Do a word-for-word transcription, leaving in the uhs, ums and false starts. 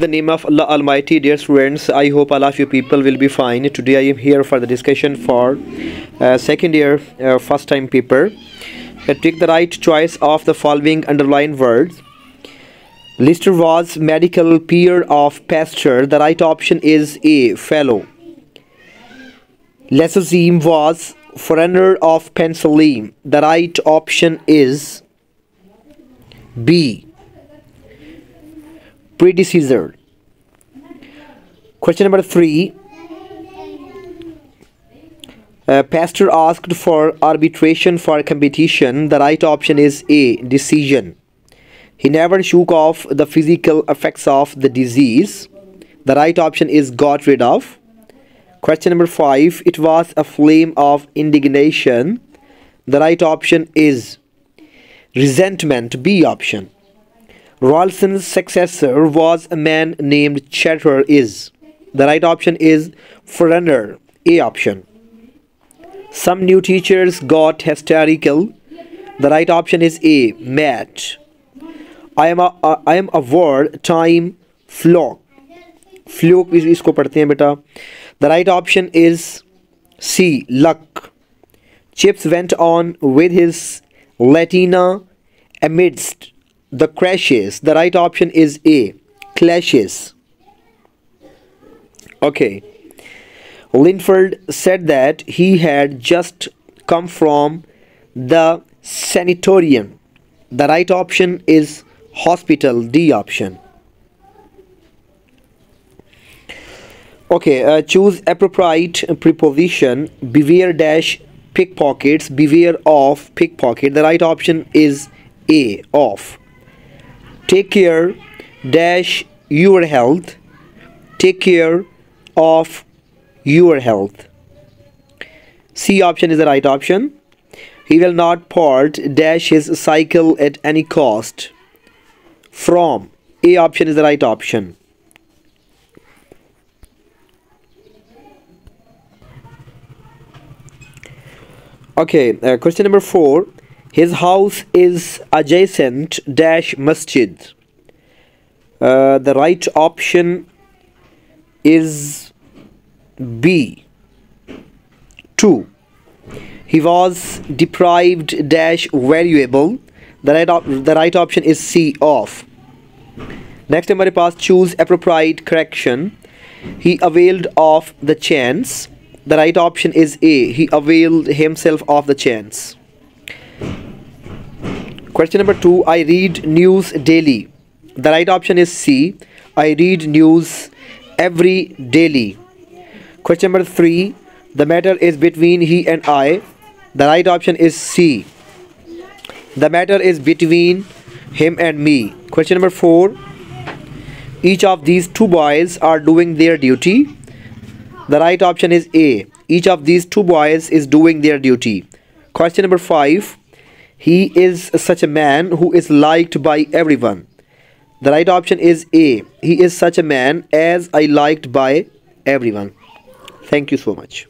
The name of Allah Almighty. Dear students, I hope all of you people will be fine. Today I am here for the discussion for uh, second year uh, first time paper. Uh, take the right choice of the following underlined words. Lister was medical peer of Pasteur. The right option is A, fellow. Leucozym was forerunner of penicillin. The right option is B, predecessor. Question number three. Uh, Pasteur asked for arbitration for competition. The right option is A, decision. He never shook off the physical effects of the disease. The right option is got rid of. Question number five. It was a flame of indignation. The right option is resentment, B option. Ralston's successor was a man named Chatter is. The right option is forerunner, A option. Some new teachers got hysterical. The right option is A, mad. I am a, a, I am a word, time, flock. Flock is isko padhte hain beta. The right option is C, luck. Chips went on with his Latina amidst the crashes. The right option is A, clashes. Okay. Linford said that he had just come from the sanatorium. The right option is hospital, D option. Okay, uh, choose appropriate preposition. Beware dash pickpockets. Beware of pickpocket. The right option is A, of. Take care dash your health. Take care of your health. C option is the right option. He will not part dash his cycle at any cost. From, A option is the right option. Okay, uh, question number four. His house is adjacent dash masjid. Uh, the right option is B, two. He was deprived dash valuable. The right, op the right option is C, off. Next number pass, choose appropriate correction. He availed of the chance. The right option is A, he availed himself of the chance. Question number two. I read news daily. The right option is C, I read news every daily. Question number three. The matter is between he and I. The right option is C, the matter is between him and me. Question number four. Each of these two boys are doing their duty. The right option is A, each of these two boys is doing their duty. Question number five. He is such a man who is liked by everyone. The right option is A, he is such a man as I liked by everyone. Thank you so much.